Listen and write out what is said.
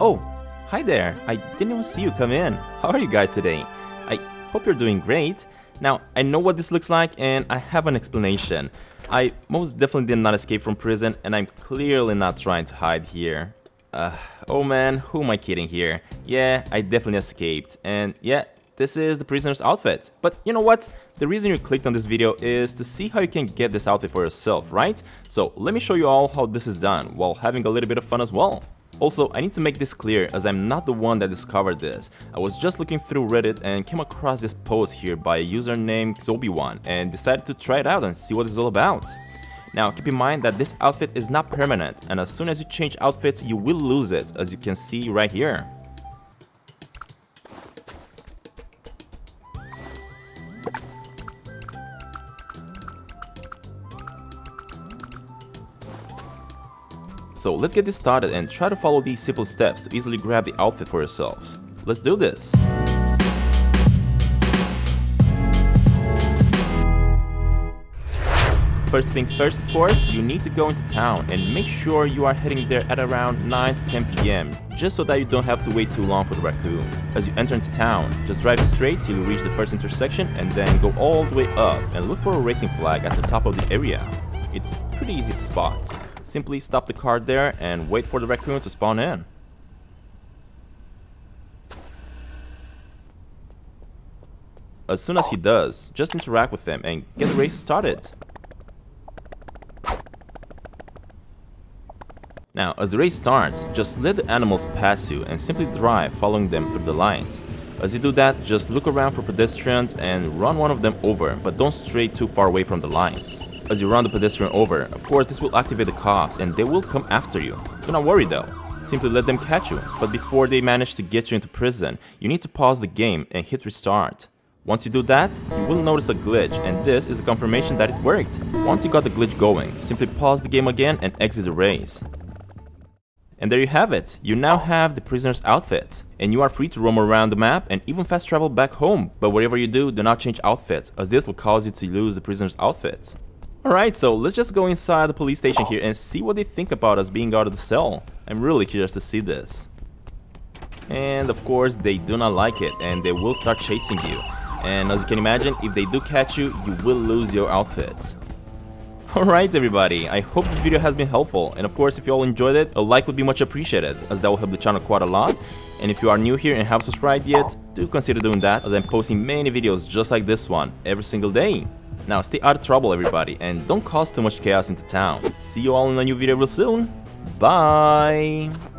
Oh, hi there. I didn't even see you come in. How are you guys today? I hope you're doing great. Now, I know what this looks like and I have an explanation. I most definitely did not escape from prison and I'm clearly not trying to hide here. Oh man, who am I kidding here? Yeah, I definitely escaped, and yeah, this is the prisoner's outfit. But you know what? The reason you clicked on this video is to see how you can get this outfit for yourself, right? So let me show you all how this is done while having a little bit of fun as well. Also, I need to make this clear as I'm not the one that discovered this. I was just looking through Reddit and came across this post here by a user named Xobiwan and decided to try it out and see what it's all about. Now, keep in mind that this outfit is not permanent, and as soon as you change outfits, you will lose it, as you can see right here. So let's get this started and try to follow these simple steps to easily grab the outfit for yourselves. Let's do this! First things first, of course, you need to go into town and make sure you are heading there at around 9 to 10 p.m. just so that you don't have to wait too long for the raccoon. As you enter into town, just drive straight till you reach the first intersection and then go all the way up and look for a racing flag at the top of the area. It's pretty easy to spot. Simply stop the car there and wait for the raccoon to spawn in. As soon as he does, just interact with him and get the race started. Now, as the race starts, just let the animals pass you and simply drive, following them through the lines. As you do that, just look around for pedestrians and run one of them over, but don't stray too far away from the lines. As you run the pedestrian over, of course, this will activate the cops and they will come after you. Do not worry though, simply let them catch you. But before they manage to get you into prison, you need to pause the game and hit restart. Once you do that, you will notice a glitch, and this is the confirmation that it worked. Once you got the glitch going, simply pause the game again and exit the race. And there you have it, you now have the prisoner's outfit, and you are free to roam around the map and even fast travel back home. But whatever you do not change outfits, as this will cause you to lose the prisoner's outfits. Alright, so let's just go inside the police station here and see what they think about us being out of the cell. I'm really curious to see this. And of course, they do not like it and they will start chasing you. And as you can imagine, if they do catch you, you will lose your outfits. Alright everybody, I hope this video has been helpful, and of course if you all enjoyed it, a like would be much appreciated as that will help the channel quite a lot. And if you are new here and haven't subscribed yet, do consider doing that as I'm posting many videos just like this one every single day. Now stay out of trouble everybody and don't cause too much chaos into town. See you all in a new video real soon, bye!